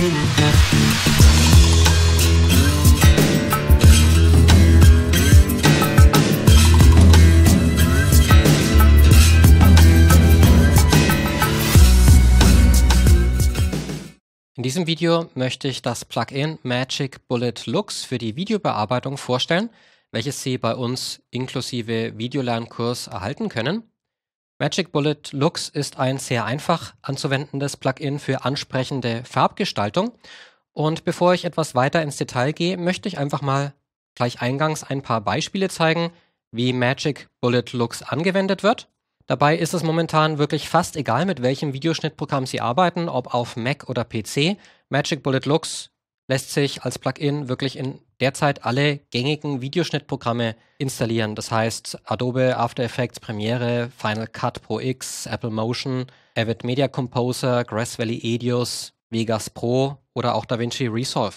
In diesem Video möchte ich das Plugin Magic Bullet Looks für die Videobearbeitung vorstellen, welches Sie bei uns inklusive Videolernkurs erhalten können. Magic Bullet Looks ist ein sehr einfach anzuwendendes Plugin für ansprechende Farbgestaltung. Und bevor ich etwas weiter ins Detail gehe, möchte ich einfach mal gleich eingangs ein paar Beispiele zeigen, wie Magic Bullet Looks angewendet wird. Dabei ist es momentan wirklich fast egal, mit welchem Videoschnittprogramm Sie arbeiten, ob auf Mac oder PC. Magic Bullet Looks lässt sich als Plugin wirklich in derzeit alle gängigen Videoschnittprogramme installieren. Das heißt Adobe, After Effects, Premiere, Final Cut Pro X, Apple Motion, Avid Media Composer, Grass Valley EDIUS, Vegas Pro oder auch DaVinci Resolve.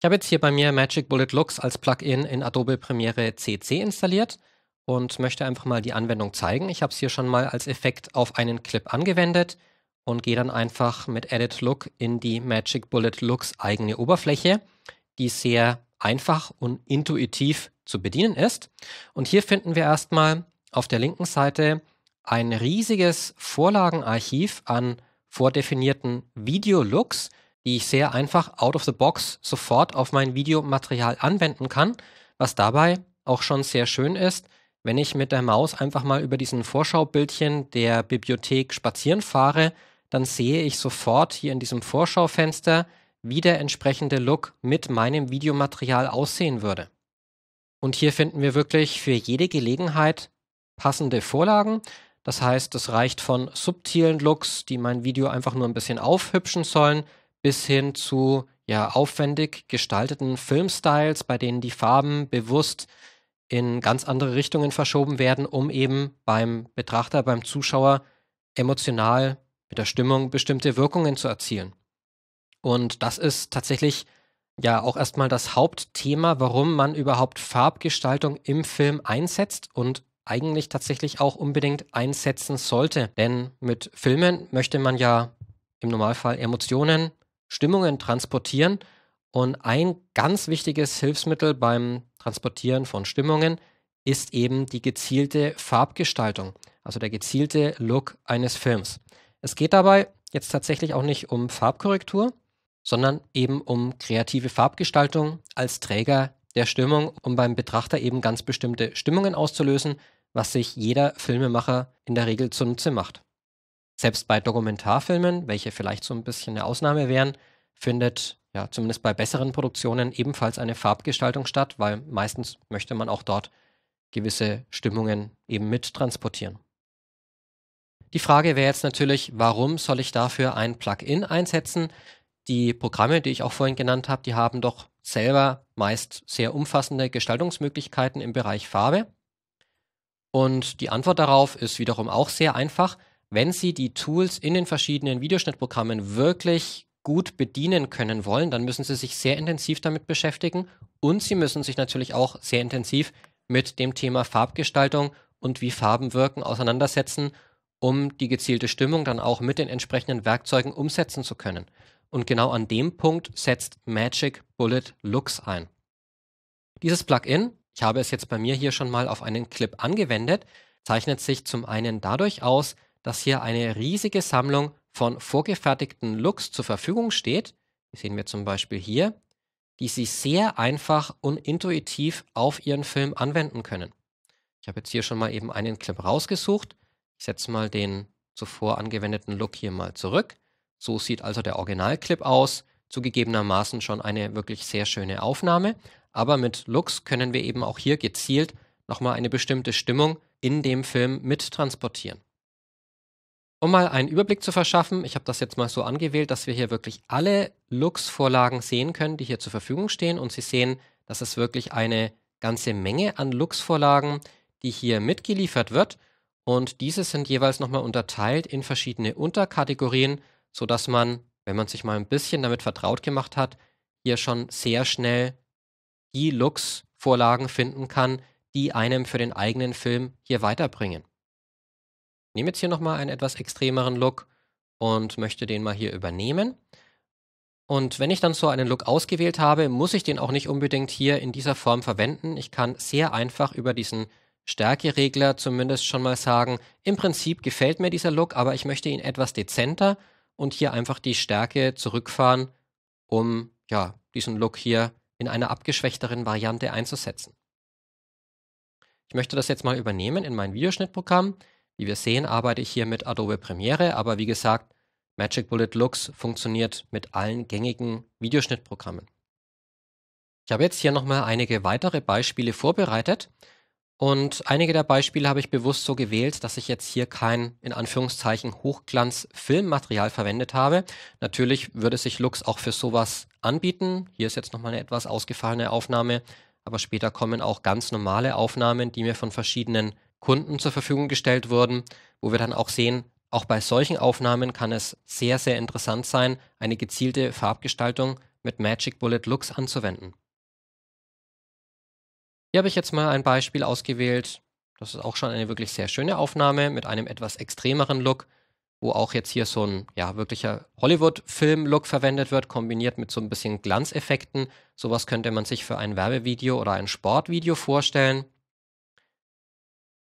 Ich habe jetzt hier bei mir Magic Bullet Looks als Plugin in Adobe Premiere CC installiert und möchte einfach mal die Anwendung zeigen. Ich habe es hier schon mal als Effekt auf einen Clip angewendet und gehe dann einfach mit Edit Look in die Magic Bullet Looks eigene Oberfläche, die sehr einfach und intuitiv zu bedienen ist. Und hier finden wir erstmal auf der linken Seite ein riesiges Vorlagenarchiv an vordefinierten Video-Looks, die ich sehr einfach out of the box sofort auf mein Videomaterial anwenden kann, was dabei auch schon sehr schön ist, wenn ich mit der Maus einfach mal über diesen Vorschaubildchen der Bibliothek spazieren fahre, dann sehe ich sofort hier in diesem Vorschaufenster, wie der entsprechende Look mit meinem Videomaterial aussehen würde. Und hier finden wir wirklich für jede Gelegenheit passende Vorlagen. Das heißt, es reicht von subtilen Looks, die mein Video einfach nur ein bisschen aufhübschen sollen, bis hin zu ja, aufwendig gestalteten Filmstyles, bei denen die Farben bewusst in ganz andere Richtungen verschoben werden, um eben beim Betrachter, beim Zuschauer emotional mit der Stimmung bestimmte Wirkungen zu erzielen. Und das ist tatsächlich ja auch erstmal das Hauptthema, warum man überhaupt Farbgestaltung im Film einsetzt und eigentlich tatsächlich auch unbedingt einsetzen sollte. Denn mit Filmen möchte man ja im Normalfall Emotionen, Stimmungen transportieren. Und ein ganz wichtiges Hilfsmittel beim Transportieren von Stimmungen ist eben die gezielte Farbgestaltung, also der gezielte Look eines Films. Es geht dabei jetzt tatsächlich auch nicht um Farbkorrektur, sondern eben um kreative Farbgestaltung als Träger der Stimmung, um beim Betrachter eben ganz bestimmte Stimmungen auszulösen, was sich jeder Filmemacher in der Regel zunutze macht. Selbst bei Dokumentarfilmen, welche vielleicht so ein bisschen eine Ausnahme wären, findet ja zumindest bei besseren Produktionen ebenfalls eine Farbgestaltung statt, weil meistens möchte man auch dort gewisse Stimmungen eben mit transportieren. Die Frage wäre jetzt natürlich, warum soll ich dafür ein Plugin einsetzen? Die Programme, die ich auch vorhin genannt habe, die haben doch selber meist sehr umfassende Gestaltungsmöglichkeiten im Bereich Farbe. Und die Antwort darauf ist wiederum auch sehr einfach. Wenn Sie die Tools in den verschiedenen Videoschnittprogrammen wirklich gut bedienen können wollen, dann müssen Sie sich sehr intensiv damit beschäftigen und Sie müssen sich natürlich auch sehr intensiv mit dem Thema Farbgestaltung und wie Farben wirken auseinandersetzen, um die gezielte Stimmung dann auch mit den entsprechenden Werkzeugen umsetzen zu können. Und genau an dem Punkt setzt Magic Bullet Looks ein. Dieses Plugin, ich habe es jetzt bei mir hier schon mal auf einen Clip angewendet, zeichnet sich zum einen dadurch aus, dass hier eine riesige Sammlung von vorgefertigten Looks zur Verfügung steht, die sehen wir zum Beispiel hier, die Sie sehr einfach und intuitiv auf Ihren Film anwenden können. Ich habe jetzt hier schon mal eben einen Clip rausgesucht. Ich setze mal den zuvor angewendeten Look hier mal zurück. So sieht also der Originalclip aus, zugegebenermaßen schon eine wirklich sehr schöne Aufnahme. Aber mit Looks können wir eben auch hier gezielt nochmal eine bestimmte Stimmung in dem Film mittransportieren. Um mal einen Überblick zu verschaffen, ich habe das jetzt mal so angewählt, dass wir hier wirklich alle Looks-Vorlagen sehen können, die hier zur Verfügung stehen. Und Sie sehen, dass es wirklich eine ganze Menge an Looks-Vorlagen, die hier mitgeliefert wird. Und diese sind jeweils nochmal unterteilt in verschiedene Unterkategorien, sodass man, wenn man sich mal ein bisschen damit vertraut gemacht hat, hier schon sehr schnell die Looks-Vorlagen finden kann, die einem für den eigenen Film hier weiterbringen. Ich nehme jetzt hier nochmal einen etwas extremeren Look und möchte den mal hier übernehmen. Und wenn ich dann so einen Look ausgewählt habe, muss ich den auch nicht unbedingt hier in dieser Form verwenden. Ich kann sehr einfach über diesen Stärkeregler zumindest schon mal sagen, im Prinzip gefällt mir dieser Look, aber ich möchte ihn etwas dezenter und hier einfach die Stärke zurückfahren, um ja, diesen Look hier in einer abgeschwächteren Variante einzusetzen. Ich möchte das jetzt mal übernehmen in mein Videoschnittprogramm. Wie wir sehen, arbeite ich hier mit Adobe Premiere, aber wie gesagt, Magic Bullet Looks funktioniert mit allen gängigen Videoschnittprogrammen. Ich habe jetzt hier nochmal einige weitere Beispiele vorbereitet und einige der Beispiele habe ich bewusst so gewählt, dass ich jetzt hier kein, in Anführungszeichen, Hochglanz-Filmmaterial verwendet habe. Natürlich würde sich Looks auch für sowas anbieten. Hier ist jetzt nochmal eine etwas ausgefallene Aufnahme, aber später kommen auch ganz normale Aufnahmen, die mir von verschiedenen Kunden zur Verfügung gestellt wurden, wo wir dann auch sehen, auch bei solchen Aufnahmen kann es sehr, sehr interessant sein, eine gezielte Farbgestaltung mit Magic Bullet Looks anzuwenden. Hier habe ich jetzt mal ein Beispiel ausgewählt. Das ist auch schon eine wirklich sehr schöne Aufnahme mit einem etwas extremeren Look, wo auch jetzt hier so ein ja, wirklicher Hollywood-Film-Look verwendet wird, kombiniert mit so ein bisschen Glanzeffekten. Sowas könnte man sich für ein Werbevideo oder ein Sportvideo vorstellen.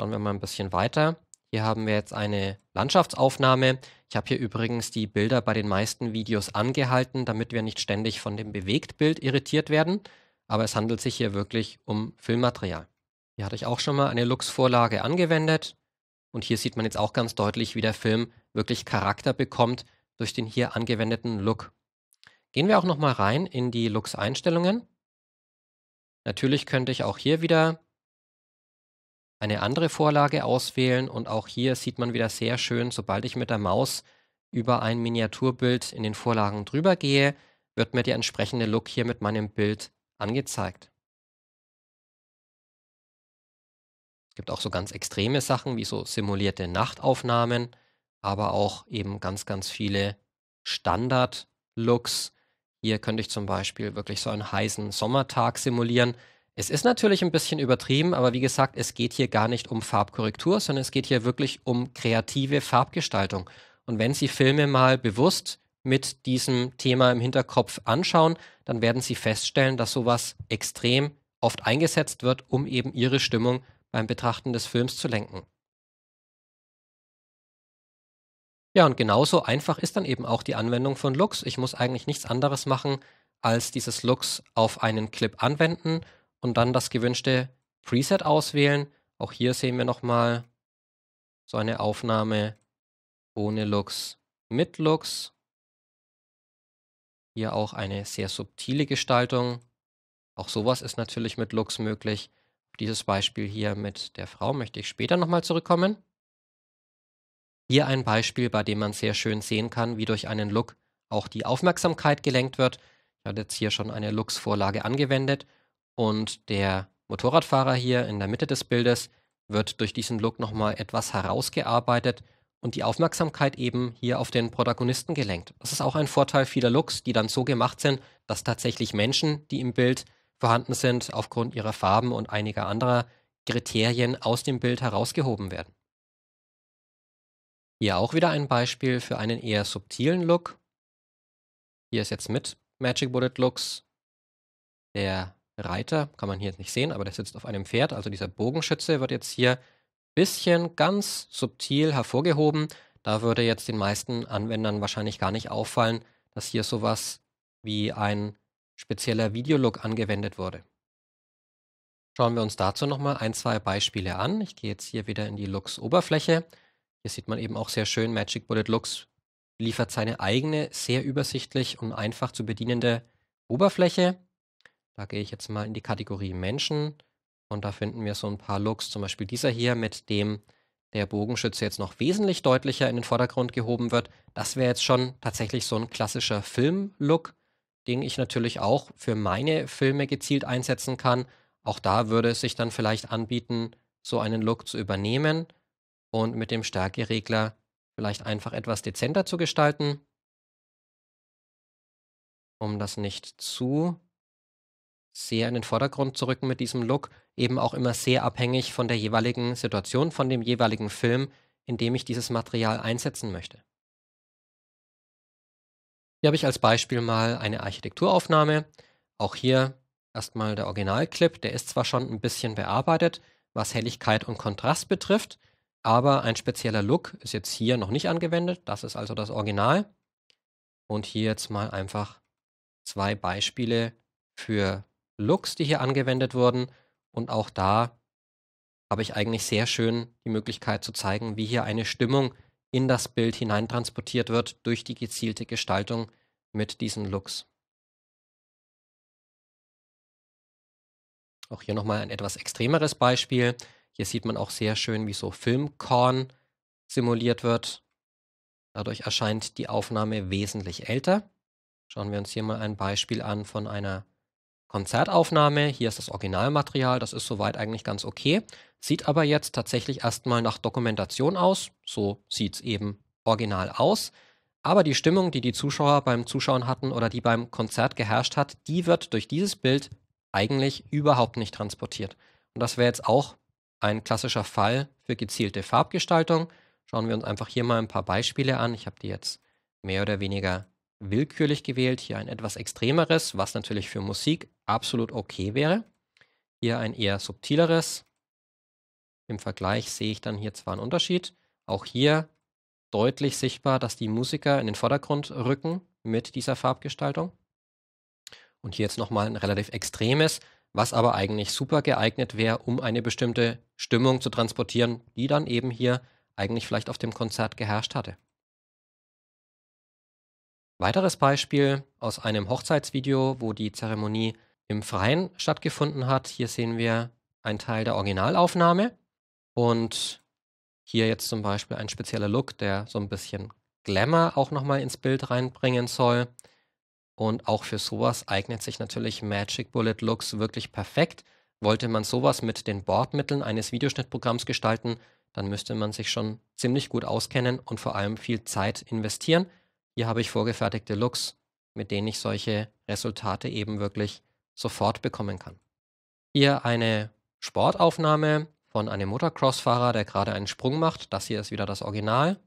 Schauen wir mal ein bisschen weiter. Hier haben wir jetzt eine Landschaftsaufnahme. Ich habe hier übrigens die Bilder bei den meisten Videos angehalten, damit wir nicht ständig von dem Bewegtbild irritiert werden. Aber es handelt sich hier wirklich um Filmmaterial. Hier hatte ich auch schon mal eine Looks-Vorlage angewendet. Und hier sieht man jetzt auch ganz deutlich, wie der Film wirklich Charakter bekommt durch den hier angewendeten Look. Gehen wir auch nochmal rein in die Looks-Einstellungen. Natürlich könnte ich auch hier wieder eine andere Vorlage auswählen und auch hier sieht man wieder sehr schön, sobald ich mit der Maus über ein Miniaturbild in den Vorlagen drüber gehe, wird mir der entsprechende Look hier mit meinem Bild angezeigt. Es gibt auch so ganz extreme Sachen wie so simulierte Nachtaufnahmen, aber auch eben ganz, ganz viele Standard-Looks. Hier könnte ich zum Beispiel wirklich so einen heißen Sommertag simulieren. Es ist natürlich ein bisschen übertrieben, aber wie gesagt, es geht hier gar nicht um Farbkorrektur, sondern es geht hier wirklich um kreative Farbgestaltung. Und wenn Sie Filme mal bewusst mit diesem Thema im Hinterkopf anschauen, dann werden Sie feststellen, dass sowas extrem oft eingesetzt wird, um eben Ihre Stimmung beim Betrachten des Films zu lenken. Ja, und genauso einfach ist dann eben auch die Anwendung von Looks. Ich muss eigentlich nichts anderes machen, als dieses Looks auf einen Clip anwenden und dann das gewünschte Preset auswählen. Auch hier sehen wir nochmal so eine Aufnahme ohne Looks, mit Looks. Hier auch eine sehr subtile Gestaltung. Auch sowas ist natürlich mit Looks möglich. Auf dieses Beispiel hier mit der Frau möchte ich später nochmal zurückkommen. Hier ein Beispiel, bei dem man sehr schön sehen kann, wie durch einen Look auch die Aufmerksamkeit gelenkt wird. Ich habe jetzt hier schon eine Looks-Vorlage angewendet. Und der Motorradfahrer hier in der Mitte des Bildes wird durch diesen Look nochmal etwas herausgearbeitet und die Aufmerksamkeit eben hier auf den Protagonisten gelenkt. Das ist auch ein Vorteil vieler Looks, die dann so gemacht sind, dass tatsächlich Menschen, die im Bild vorhanden sind, aufgrund ihrer Farben und einiger anderer Kriterien aus dem Bild herausgehoben werden. Hier auch wieder ein Beispiel für einen eher subtilen Look. Hier ist jetzt mit Magic Bullet Looks der Reiter, kann man hier jetzt nicht sehen, aber der sitzt auf einem Pferd, also dieser Bogenschütze wird jetzt hier ein bisschen ganz subtil hervorgehoben. Da würde jetzt den meisten Anwendern wahrscheinlich gar nicht auffallen, dass hier sowas wie ein spezieller Videolook angewendet wurde. Schauen wir uns dazu nochmal ein, zwei Beispiele an. Ich gehe jetzt hier wieder in die Looks-Oberfläche. Hier sieht man eben auch sehr schön, Magic Bullet Looks liefert seine eigene, sehr übersichtlich und einfach zu bedienende Oberfläche. Da gehe ich jetzt mal in die Kategorie Menschen und da finden wir so ein paar Looks, zum Beispiel dieser hier, mit dem der Bogenschütze jetzt noch wesentlich deutlicher in den Vordergrund gehoben wird. Das wäre jetzt schon tatsächlich so ein klassischer Film-Look, den ich natürlich auch für meine Filme gezielt einsetzen kann. Auch da würde es sich dann vielleicht anbieten, so einen Look zu übernehmen und mit dem Stärkeregler vielleicht einfach etwas dezenter zu gestalten, um das nicht zu sehr in den Vordergrund zu rücken mit diesem Look, eben auch immer sehr abhängig von der jeweiligen Situation, von dem jeweiligen Film, in dem ich dieses Material einsetzen möchte. Hier habe ich als Beispiel mal eine Architekturaufnahme. Auch hier erstmal der Originalclip. Der ist zwar schon ein bisschen bearbeitet, was Helligkeit und Kontrast betrifft, aber ein spezieller Look ist jetzt hier noch nicht angewendet. Das ist also das Original. Und hier jetzt mal einfach zwei Beispiele für Looks, die hier angewendet wurden. Und auch da habe ich eigentlich sehr schön die Möglichkeit zu zeigen, wie hier eine Stimmung in das Bild hineintransportiert wird durch die gezielte Gestaltung mit diesen Looks. Auch hier nochmal ein etwas extremeres Beispiel. Hier sieht man auch sehr schön, wie so Filmkorn simuliert wird. Dadurch erscheint die Aufnahme wesentlich älter. Schauen wir uns hier mal ein Beispiel an von einer Konzertaufnahme. Hier ist das Originalmaterial, das ist soweit eigentlich ganz okay. Sieht aber jetzt tatsächlich erstmal nach Dokumentation aus. So sieht es eben original aus. Aber die Stimmung, die die Zuschauer beim Zuschauen hatten oder die beim Konzert geherrscht hat, die wird durch dieses Bild eigentlich überhaupt nicht transportiert. Und das wäre jetzt auch ein klassischer Fall für gezielte Farbgestaltung. Schauen wir uns einfach hier mal ein paar Beispiele an. Ich habe die jetzt mehr oder weniger willkürlich gewählt. Hier ein etwas extremeres, was natürlich für Musik absolut okay wäre. Hier ein eher subtileres. Im Vergleich sehe ich dann hier zwar einen Unterschied. Auch hier deutlich sichtbar, dass die Musiker in den Vordergrund rücken mit dieser Farbgestaltung. Und hier jetzt nochmal ein relativ extremes, was aber eigentlich super geeignet wäre, um eine bestimmte Stimmung zu transportieren, die dann eben hier eigentlich vielleicht auf dem Konzert geherrscht hatte. Weiteres Beispiel aus einem Hochzeitsvideo, wo die Zeremonie im Freien stattgefunden hat. Hier sehen wir einen Teil der Originalaufnahme und hier jetzt zum Beispiel ein spezieller Look, der so ein bisschen Glamour auch nochmal ins Bild reinbringen soll. Und auch für sowas eignet sich natürlich Magic Bullet Looks wirklich perfekt. Wollte man sowas mit den Bordmitteln eines Videoschnittprogramms gestalten, dann müsste man sich schon ziemlich gut auskennen und vor allem viel Zeit investieren. Hier habe ich vorgefertigte Looks, mit denen ich solche Resultate eben wirklich sofort bekommen kann. Hier eine Sportaufnahme von einem Motocross-Fahrer, der gerade einen Sprung macht. Das hier ist wieder das Original.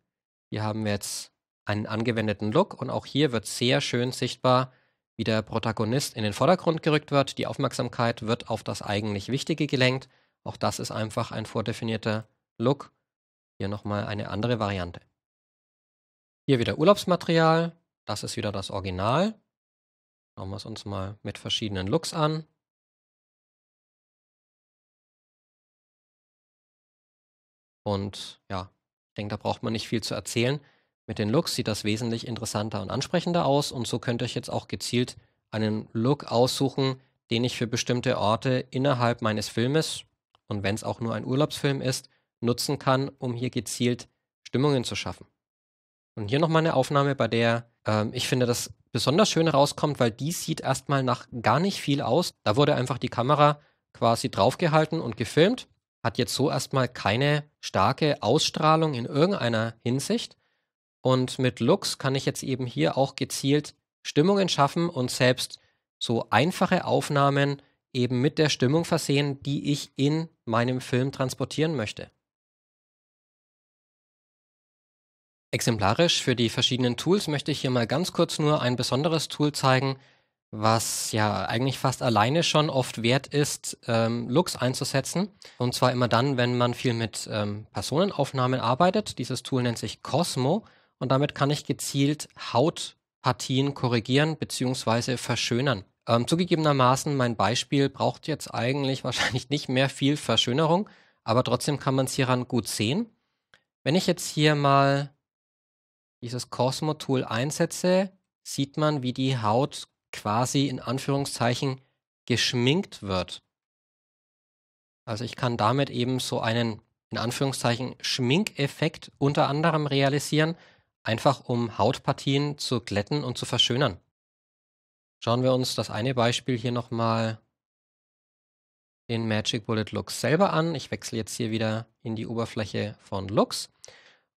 Hier haben wir jetzt einen angewendeten Look und auch hier wird sehr schön sichtbar, wie der Protagonist in den Vordergrund gerückt wird. Die Aufmerksamkeit wird auf das eigentlich Wichtige gelenkt. Auch das ist einfach ein vordefinierter Look. Hier nochmal eine andere Variante. Hier wieder Urlaubsmaterial, das ist wieder das Original. Schauen wir es uns mal mit verschiedenen Looks an. Und ja, ich denke, da braucht man nicht viel zu erzählen. Mit den Looks sieht das wesentlich interessanter und ansprechender aus und so könnte ich jetzt auch gezielt einen Look aussuchen, den ich für bestimmte Orte innerhalb meines Filmes und wenn es auch nur ein Urlaubsfilm ist, nutzen kann, um hier gezielt Stimmungen zu schaffen. Und hier nochmal eine Aufnahme, bei der ich finde, das besonders schön rauskommt, weil die sieht erstmal nach gar nicht viel aus. Da wurde einfach die Kamera quasi draufgehalten und gefilmt. Hat jetzt so erstmal keine starke Ausstrahlung in irgendeiner Hinsicht. Und mit Looks kann ich jetzt eben hier auch gezielt Stimmungen schaffen und selbst so einfache Aufnahmen eben mit der Stimmung versehen, die ich in meinem Film transportieren möchte. Exemplarisch für die verschiedenen Tools möchte ich hier mal ganz kurz nur ein besonderes Tool zeigen, was ja eigentlich fast alleine schon oft wert ist, Looks einzusetzen. Und zwar immer dann, wenn man viel mit Personenaufnahmen arbeitet. Dieses Tool nennt sich Cosmo und damit kann ich gezielt Hautpartien korrigieren bzw. verschönern. Zugegebenermaßen, mein Beispiel braucht jetzt eigentlich wahrscheinlich nicht mehr viel Verschönerung, aber trotzdem kann man es hieran gut sehen. Wenn ich jetzt hier mal dieses Cosmo-Tool einsetze, sieht man, wie die Haut quasi in Anführungszeichen geschminkt wird. Also ich kann damit eben so einen in Anführungszeichen Schminkeffekt unter anderem realisieren, einfach um Hautpartien zu glätten und zu verschönern. Schauen wir uns das eine Beispiel hier nochmal den Magic Bullet Looks selber an. Ich wechsle jetzt hier wieder in die Oberfläche von Looks.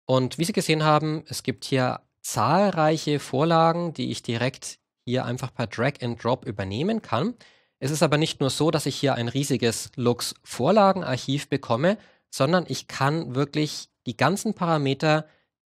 Und wie Sie gesehen haben, es gibt hier zahlreiche Vorlagen, die ich direkt hier einfach per Drag and Drop übernehmen kann. Es ist aber nicht nur so, dass ich hier ein riesiges Looks-Vorlagenarchiv bekomme, sondern ich kann wirklich die ganzen Parameter,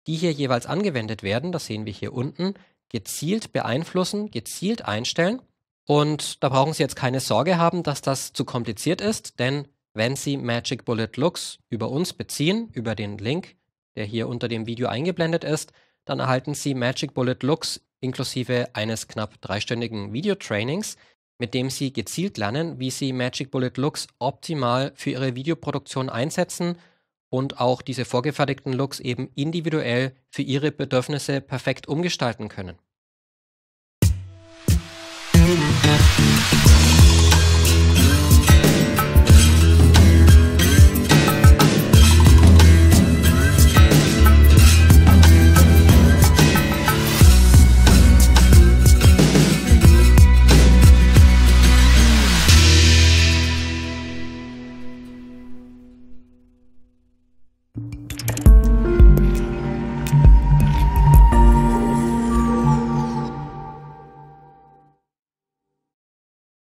die hier jeweils angewendet werden, das sehen wir hier unten, gezielt beeinflussen, gezielt einstellen. Und da brauchen Sie jetzt keine Sorge haben, dass das zu kompliziert ist, denn wenn Sie Magic Bullet Looks über uns beziehen, über den Link, der hier unter dem Video eingeblendet ist, dann erhalten Sie Magic Bullet Looks inklusive eines knapp dreistündigen Videotrainings, mit dem Sie gezielt lernen, wie Sie Magic Bullet Looks optimal für Ihre Videoproduktion einsetzen und auch diese vorgefertigten Looks eben individuell für Ihre Bedürfnisse perfekt umgestalten können.